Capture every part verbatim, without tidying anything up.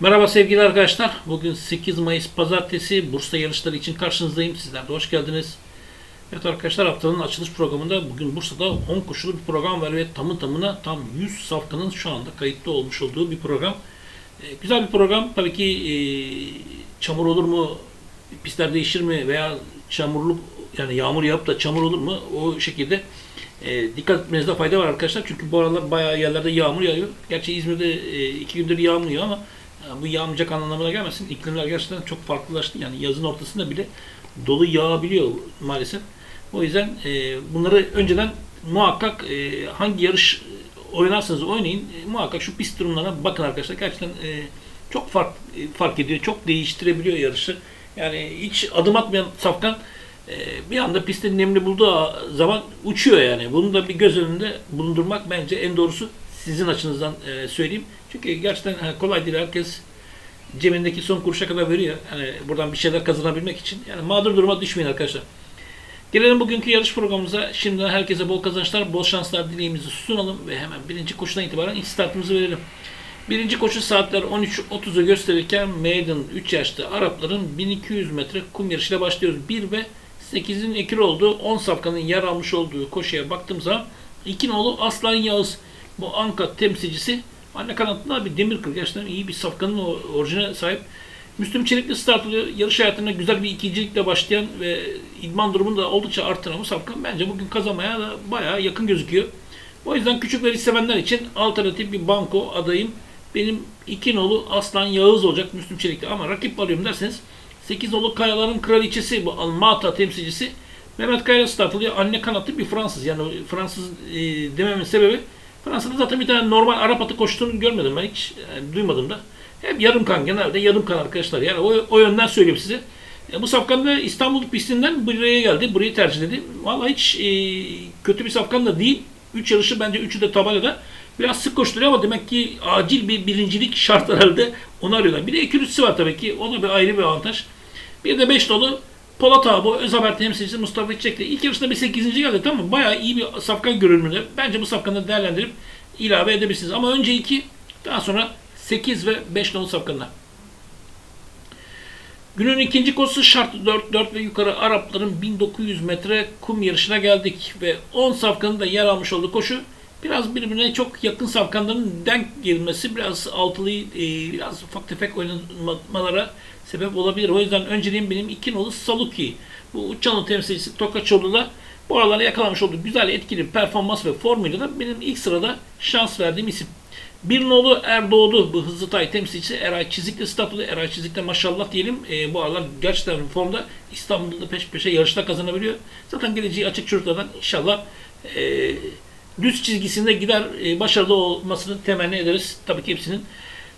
Merhaba sevgili arkadaşlar. Bugün sekiz Mayıs Pazartesi Bursa yarışları için karşınızdayım. Sizler de hoş geldiniz. Evet arkadaşlar, haftanın açılış programında bugün Bursa'da on koşulu bir program var ve tamı tamına tam yüz safkanın şu anda kayıtlı olmuş olduğu bir program. Ee, güzel bir program. Tabii ki e, çamur olur mu, pistler değişir mi veya çamurluk, yani yağmur yağıp da çamur olur mu, o şekilde e, dikkat etmenizde fayda var arkadaşlar. Çünkü bu aralar bayağı yerlerde yağmur yağıyor. Gerçi İzmir'de e, iki gündür yağmur yağıyor ama bu yağmayacak anlamına gelmesin. İklimler gerçekten çok farklılaştı. Yani yazın ortasında bile dolu yağabiliyor maalesef. O yüzden e, bunları önceden muhakkak e, hangi yarış oynarsanız oynayın e, muhakkak şu pist durumlarına bakın arkadaşlar. Gerçekten e, çok fark e, fark ediyor. Çok değiştirebiliyor yarışı. Yani hiç adım atmayan safkan e, bir anda pistin nemli bulduğu zaman uçuyor yani. Bunu da bir göz önünde bulundurmak bence en doğrusu. Sizin açınızdan e, söyleyeyim. Çünkü gerçekten yani kolay değil. Herkes cebindeki son kuruşa kadar veriyor. Yani buradan bir şeyler kazanabilmek için. Yani mağdur duruma düşmeyin arkadaşlar. Gelelim bugünkü yarış programımıza. Şimdiden herkese bol kazançlar, bol şanslar dileğimizi sunalım ve hemen birinci koşudan itibaren ilk startımızı verelim. Birinci koşu saatler on üç otuz'u gösterirken Maiden üç yaşlı Arapların bin iki yüz metre kum yarışıyla başlıyoruz. bir ve sekiz'in ekürü olduğu on safkanın yer almış olduğu koşuya baktığım zaman iki nolu Aslan Yağız, bu Anka temsilcisi, anne kanatında bir demir kır. Gerçekten iyi bir safkanın orijine sahip. Müslüm Çelikli start oluyor. Yarış hayatına güzel bir ikincilikle başlayan ve idman durumunu da oldukça artıran bu safkan bence bugün kazanmaya da bayağı yakın gözüküyor. O yüzden küçük ve risk sevenler için alternatif bir banko adayım benim iki nolu Aslan Yağız olacak Müslüm Çelikli. Ama rakip arıyorum derseniz sekiz nolu Kayaların Kraliçesi, bu Almata temsilcisi Mehmet Kayala start oluyor. Anne kanatlı bir Fransız. Yani Fransız e, dememin sebebi, Fransa'da zaten bir tane normal Arap atı koştuğunu görmedim ben hiç, yani duymadım da. Hep yarım kan, genelde yarım kan arkadaşlar. Yani o, o yönden söyleyeyim size. E, bu safkan da İstanbul pistinden buraya geldi, burayı tercih edildi. Vallahi hiç e, kötü bir safkan da değil. Üç yarışı bence üçü de tabelada. Biraz sık koşturuyor ama demek ki acil bir birincilik şart herhalde, onu arıyorlar. Bir de ekürüsü var tabii ki, o da bir ayrı bir avantaj. Bir de beş dolu Polat Ağabey, Özhaber temsilcisi Mustafa Çekli. İlk yarışında bir sekizinci geldi, tamam mı? Bayağı iyi bir safkan görünümlü. Bence bu safkanı değerlendirip ilave edebilirsiniz. Ama önce iki, daha sonra sekiz ve beş nolu safkanlar. Günün ikinci koşusu şartlı dört, dört ve yukarı Arapların bin dokuz yüz metre kum yarışına geldik. Ve on safkanın da yer almış olduğu koşu. Biraz birbirine çok yakın safkanların denk gelmesi, biraz altılı, biraz ufak tefek oynamalara sebep olabilir. O yüzden önceliğim benim iki nolu Saluki, bu Uçanlı temsilcisi Tokaçoğlu'la bu aralara yakalamış olduğu güzel, etkili performans ve formuyla da benim ilk sırada şans verdiğim isim. Bir nolu Erdoğlu, bu hızlı tay temsilcisi Eray Çizikli statülü. Eray Çizikli maşallah diyelim, e, bu aralar gerçekten formda, İstanbul'da peş peşe yarışta kazanabiliyor. Zaten geleceği açık çocuklardan inşallah e, düz çizgisinde gider, e, başarılı olmasını temenni ederiz tabii ki hepsinin.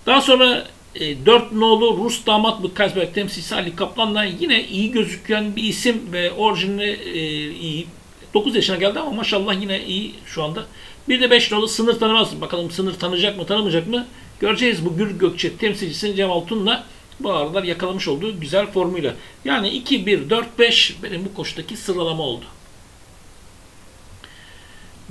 Daha sonra dört nolu Rus damatlık Kazbek temsilcisi Ali Kaplan'la yine iyi gözüken bir isim ve orijinli e, iyi. dokuz yaşına geldi ama maşallah yine iyi şu anda. Bir de beş nolu sınır tanımaz. Bakalım sınır tanıyacak mı, tanımayacak mı? Göreceğiz. Bu Gür Gökçe temsilcisini Cemal Tun'la bu aralar yakalamış olduğu güzel formuyla. Yani iki, bir, dört, beş benim bu koşudaki sıralama oldu.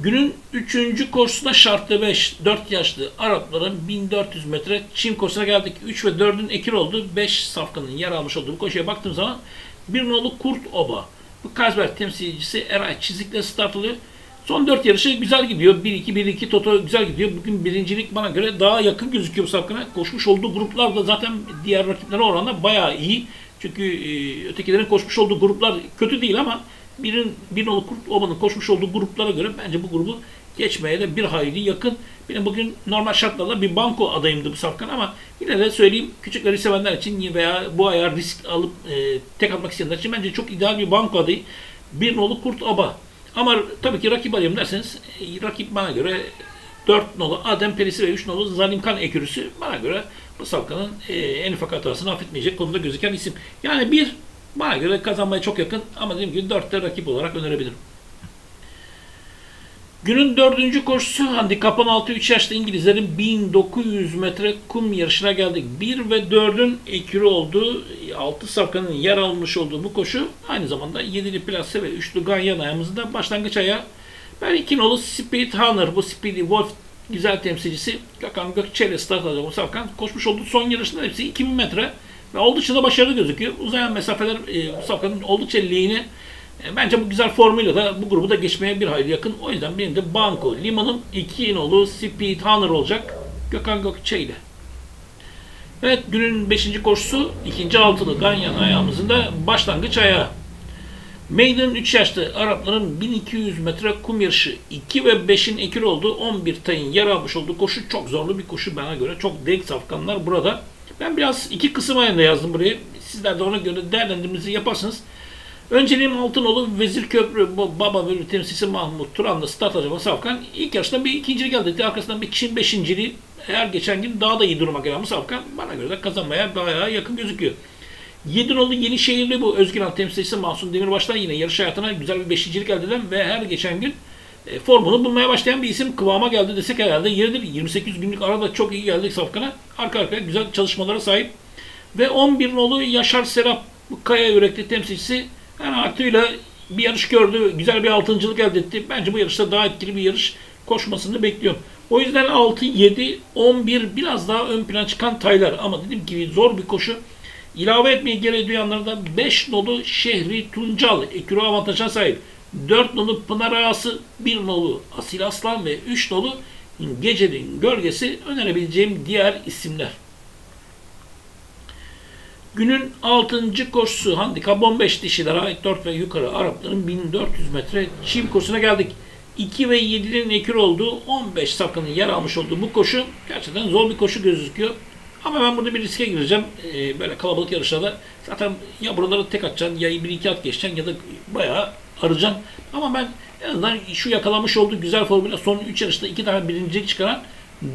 Günün üçüncü koşusunda şartlı beş, dört yaşlı Arapların bin dört yüz metre çim koşusuna geldik. üç ve dörd'ün ekir oldu. beş safkanın yer almış olduğu bu koşuya baktığım zaman bir nolu Kurt Oba, bu Kazber temsilcisi Eray Çizik'le start alıyor. Son dört yarışı güzel gidiyor. bir iki, bir iki toto güzel gidiyor. Bugün birincilik bana göre daha yakın gözüküyor bu safkana. Koşmuş olduğu gruplar da zaten diğer rakiplere oranla bayağı iyi. Çünkü e, ötekilerin koşmuş olduğu gruplar kötü değil ama Birin, bir nolu Kurt Oba'nın koşmuş olduğu gruplara göre bence bu grubu geçmeye de bir hayli yakın. Benim bugün normal şartlarda bir banko adayımdı bu safkan ama yine de söyleyeyim, küçükleri sevenler için veya bu ayar risk alıp e, tek atmak isteyenler için bence çok ideal bir banko adayı bir nolu Kurt Oba. Ama tabii ki rakip adayım derseniz e, rakip bana göre dört nolu Adem Perisi ve üç nolu Zanimkan Ekürüsü. Bana göre bu safkanın e, en ufak hatasını affetmeyecek konuda gözüken isim. Yani bir bana göre kazanmaya çok yakın ama dediğim gibi dörtte rakip olarak önerebilirim. Günün dördüncü koşusu handikap on altı, üç yaşlı İngilizlerin bin dokuz yüz metre kum yarışına geldik. bir ve dörd'ün ekürü olduğu, altı safkanın yer almış olduğu bu koşu aynı zamanda yedili plase ve üçlü ganyan ayağımızda başlangıç ayağı. Ben iki nolu Speed Hunter, bu Speedy Wolf güzel temsilcisi Gökhan Gökçe'yle start alacak o Savkan. Koşmuş olduğu son yarışında hepsi iki bin metre ve oldukça da başarılı gözüküyor. Uzayan mesafeler e, Savkan'ın oldukça lehine. E, bence bu güzel formuyla da bu grubu da geçmeye bir hayli yakın. O yüzden benim de Banko Liman'ın iki nolu Speed Hunter olacak Gökhan Gökçe ile. Evet, günün beşinci koşusu ikinci altılı Ganyan ayağımızın da başlangıç ayağı. Meydanın üç yaşlı Arapların bin iki yüz metre kum yarışı iki ve beşin ekil olduğu on bir tayın yer almış olduğu koşu çok zorlu bir koşu bana göre. Çok denk safkanlar burada. Ben biraz iki kısım ayında yazdım burayı. Sizler de ona göre değerlendirmenizi yaparsınız. Önceliğim Altınoğlu Vezir Köprü Baba bölü temsilcisi Mahmut Turan'la start acaba safkan. İlk yarıştan bir ikinciliği geldi. Arkasından bir Çin beşinciliği. Her geçen gün daha da iyi duruma gelen bu safkan bana göre de kazanmaya bayağı yakın gözüküyor. yedi nolu Yenişehirli bu Özgün Altay temsilcisi Mahsun Demirbaş'tan yine yarış hayatına güzel bir beşincilik elde eden ve her geçen gün e, formunu bulmaya başlayan bir isim kıvama geldi desek herhalde yeridir. yirmi sekiz günlük arada çok iyi geldik safkana. Arka arkaya güzel çalışmalara sahip. Ve on bir nolu Yaşar Serap Kaya yürekli temsilcisi yani artıyla bir yarış gördü. Güzel bir altıncılık elde etti. Bence bu yarışta daha etkili bir yarış koşmasını bekliyorum. O yüzden altı, yedi, on bir biraz daha ön plana çıkan taylar ama dediğim gibi zor bir koşu. İlave etmeye gereği duyanlara da beş nolu Şehri Tuncal ekürü avantajına sahip. dört nolu Pınar Ağası, bir nolu Asil Aslan ve üç nolu Gece'nin gölgesi önerebileceğim diğer isimler. Günün altıncı koşusu handikap on beş dişilere ait dört ve yukarı Arapların bin dört yüz metre çim koşusuna geldik. iki ve yedinin ekür olduğu on beş safkanın yer almış olduğu bu koşu gerçekten zor bir koşu gözüküyor. Ama ben burada bir riske gireceğim. Ee, böyle kalabalık yarışlarda zaten ya buraları tek atacaksın ya bir iki at geçeceksin ya da bayağı arayacaksın. Ama ben en azından şu yakalamış olduğu güzel formüle son üç yarışta iki tane birincilik çıkaran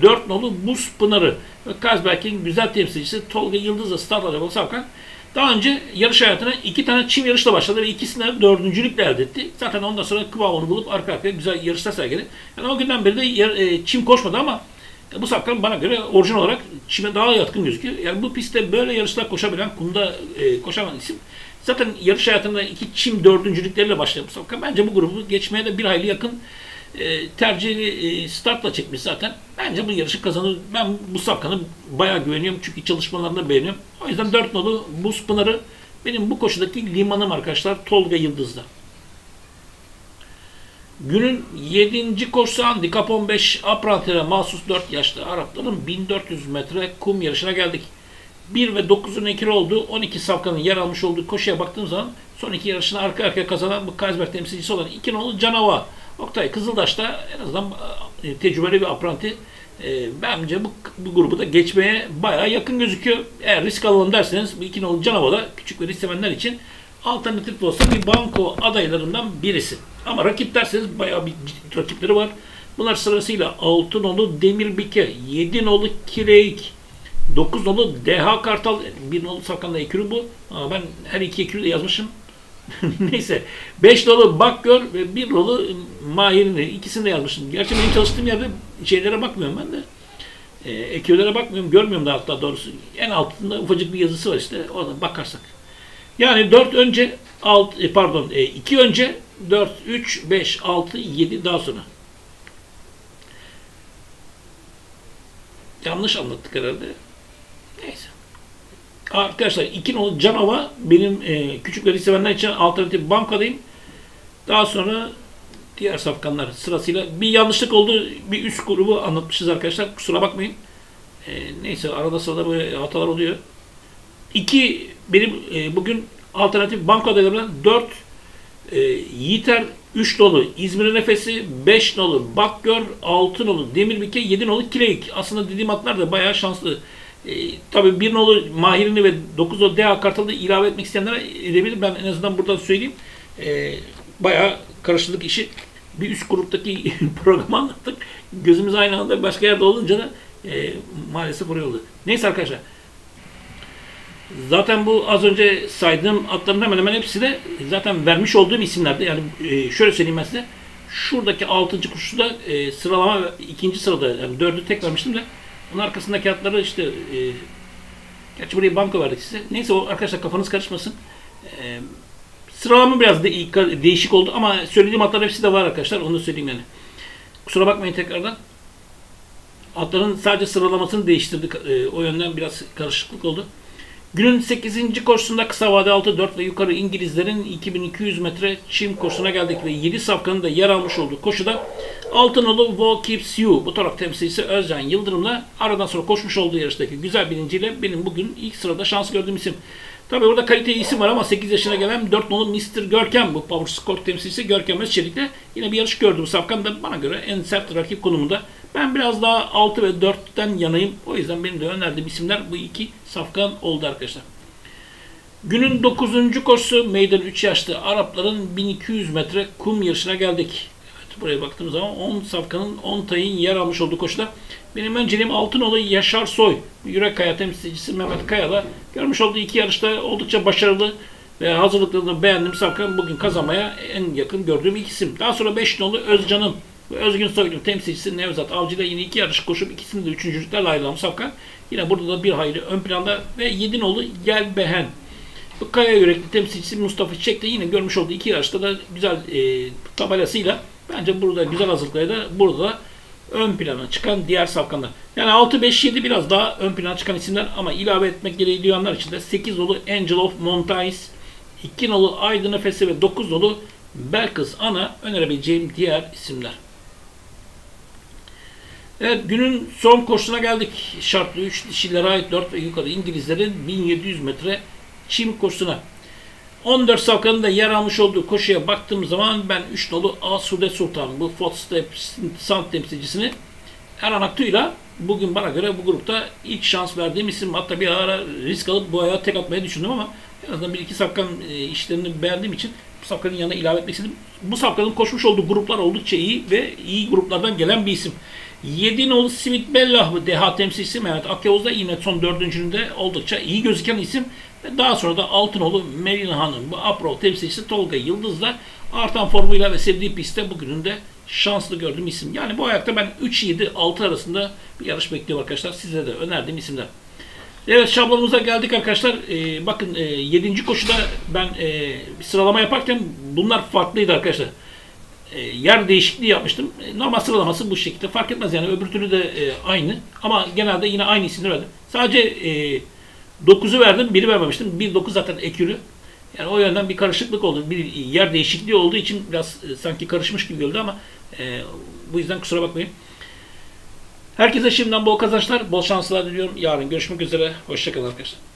dört nolu Buz Pınarı ve Kazbek'in güzel temsilcisi Tolga Yıldız'la start alacak safkan. Daha önce yarış hayatına iki tane çim yarışla başladı ve ikisini dördüncülükle elde etti. Zaten ondan sonra kıvamını bulup arka arkaya güzel yarışlar sergiledi. Yani o günden beri de yer, e, çim koşmadı ama e, bu safkan bana göre orijinal olarak çime daha yatkın gözüküyor. Yani bu pistte böyle yarışlar koşabilen, kumda e, koşamayan isim. Zaten yarış hayatında iki çim dördüncülükleriyle başlayan bu safkan. Bence bu grubu geçmeye de bir hayli yakın e, tercihini e, startla çekmiş zaten. Bence bu yarışı kazanır. Ben bu safkanı bayağı güveniyorum çünkü çalışmalarını beğeniyorum. O yüzden dört nolu Buz Pınarı benim bu koşudaki limanım arkadaşlar Tolga Yıldız'da. Günün yedinci koşusu handikap on beş Aprantere mahsus dört yaşlı Arapların bin dört yüz metre kum yarışına geldik. bir ve dokuzun ekili olduğu on iki safkanın yer almış olduğu koşuya baktığım zaman son iki yarışını arka arkaya kazanan bu Kazber temsilcisi olan iki nolu Canava. Oktay Kızıldaş'ta en azından tecrübeli bir apranti. E, bence bu, bu grubu da geçmeye bayağı yakın gözüküyor. Eğer risk alalım derseniz bu iki nolu Canava'da küçük ve risk sevenler için alternatif olsa bir banko adaylarından birisi. Ama rakip derseniz bayağı bir rakipleri var. Bunlar sırasıyla altı nolu Demirbike, yedi nolu Kireik, dokuz nolu D H Kartal, bir nolu Safkan'da ekürü bu. Aa, ben her iki ekürü de yazmışım. Neyse. beş nolu Bak Gör ve bir nolu Mahir'ini ikisini de yazmıştım. Gerçi benim çalıştığım yerde şeylere bakmıyorum ben de. E, ekürlere bakmıyorum, görmüyorum da hatta doğrusu. En altında ufacık bir yazısı var işte. Oradan bakarsak. Yani dört önce, alt, pardon iki önce dört, üç, beş, altı, yedi daha sonra. Yanlış anlattık herhalde. Neyse. Arkadaşlar iki nolu Canava benim e, küçükleri sevenler için alternatif bankadayım. Daha sonra diğer safkanlar sırasıyla bir yanlışlık oldu. Bir üst grubu anlatmışız arkadaşlar. Kusura bakmayın. E, neyse arada sırada böyle hatalar oluyor. iki benim e, bugün alternatif bankadaylarımdan dört e, Yiğiter, üç nolu İzmir Nefesi, beş nolu Bakgör, altı nolu Demirbike, yedi nolu Kireik. Aslında dediğim atlar da bayağı şanslı. E, tabii bir nolu Mahir'ini ve dokuz nolu D A Kartal'ı ilave etmek isteyenlere edebilir. Ben en azından buradan söyleyeyim. E, bayağı karıştırdık işi. Bir üst gruptaki programı anlattık. Gözümüz aynı anda başka yerde olunca da e, maalesef oraya oldu. Neyse arkadaşlar. Zaten bu az önce saydığım atların hemen hemen hepsi de zaten vermiş olduğum isimlerde. Yani e, şöyle söyleyeyim ben size. Şuradaki altıncı koşusu da e, sıralama ikinci sırada. Yani dördü tek vermiştim de. Onun arkasındaki atları işte e, gerçi buraya banko verdik size. Neyse o arkadaşlar kafanız karışmasın. E, sıralama biraz de, değişik oldu ama söylediğim atlar hepsi de var arkadaşlar. Onu da söyleyeyim yani. Kusura bakmayın tekrardan. Atların sadece sıralamasını değiştirdik. E, o yönden biraz karışıklık oldu. Günün sekizinci koşusunda kısa vade altı, dört ve yukarı İngilizlerin iki bin iki yüz metre çim koşusuna geldik ve yedi safkanın da yer almış olduğu koşuda Altınoğlu Wall Keeps You bu taraf temsilcisi Özcan Yıldırım'la aradan sonra koşmuş olduğu yarıştaki güzel birinciyle benim bugün ilk sırada şans gördüğüm isim. Tabii orada kaliteli isim var ama sekiz yaşına gelen dört nolu mister Görkem bu Power Score temsilcisi Görkem Özçelik'le yine bir yarış gördüm. Safkan da bana göre en sert rakip konumunda. Ben biraz daha altı ve dörtten yanayım. O yüzden benim de önerdiğim isimler bu iki safkan oldu arkadaşlar. Günün dokuzuncu koşusu meydan üç yaşlı Arapların bin iki yüz metre kum yarışına geldik. Evet, buraya baktığımız zaman on safkanın on tayın yer almış olduğu koşuda. Benim önceliğim Altınoğlu Yaşar Soy. Yürek Kaya temsilcisi Mehmet Kayala görmüş olduğu iki yarışta oldukça başarılı ve hazırlıklarını beğendim. Safkan bugün kazanmaya en yakın gördüğüm iki isim. Daha sonra beş nolu Özcan'ım. Özgün Soylu'nun temsilcisi Nevzat Avcı ile yine iki yarış koşup ikisini de üçüncülüklerle ayrılan safkan. Yine burada da bir hayli ön planda ve yedi nolu Gel Behen. Bu Kaya Yürekli temsilcisi Mustafa Çekli yine görmüş olduğu iki yarışta da güzel e, tabelasıyla bence burada güzel hazırlıklarıyla da burada da ön plana çıkan diğer safkanlar. Yani altı, beş, yedi biraz daha ön plana çıkan isimler ama ilave etmek gereği duyanlar için de sekiz nolu Angel of Montaiz, iki nolu Aydın Efesi ve dokuz nolu Belkıs Ana önerebileceğim diğer isimler. Evet, günün son koşusuna geldik. Şartlı üç dişilere ait dört ve yukarı İngilizlerin bin yedi yüz metre çim koşusuna. on dört safkanın da yer almış olduğu koşuya baktığım zaman ben üç nolu Asude Sultan, bu Footstep Sound temsilcisini Erhan Aktu'yla bugün bana göre bu grupta ilk şans verdiğim isim. Hatta bir ara risk alıp bu ayağa tek atmayı düşündüm ama en azından bir iki safkan işlerini beğendiğim için bu safkanın yanına ilave etmek istedim. Bu safkanın koşmuş olduğu gruplar oldukça iyi ve iyi gruplardan gelen bir isim. yedi nolu Simit Bellah Deha temsilcisi Mehmet Akyavuz'da yine son dördüncünde oldukça iyi gözüken isim. Ve daha sonra da Altınoğlu Melina Hanım, bu Apro temsilcisi Tolga Yıldız'la artan formuyla ve sevdiği pistte bugünün de şanslı gördüğüm isim. Yani bu ayakta ben üç, yedi, altı arasında bir yarış bekliyorum arkadaşlar. Size de önerdiğim isimler. Evet, şablonumuza geldik arkadaşlar. Ee, bakın e, yedinci koşuda ben e, sıralama yaparken bunlar farklıydı arkadaşlar. Yer değişikliği yapmıştım. Normal sıralaması bu şekilde. Fark etmez yani öbür türlü de e, aynı. Ama genelde yine aynı isimleri verdim. Sadece e, dokuzu verdim. biri vermemiştim. bir dokuz zaten ekürü. Yani o yönden bir karışıklık oldu. Bir yer değişikliği olduğu için biraz e, sanki karışmış gibi görüldü ama e, bu yüzden kusura bakmayın. Herkese şimdiden bol kazançlar, bol şanslar diliyorum. Yarın görüşmek üzere. Hoşçakalın arkadaşlar.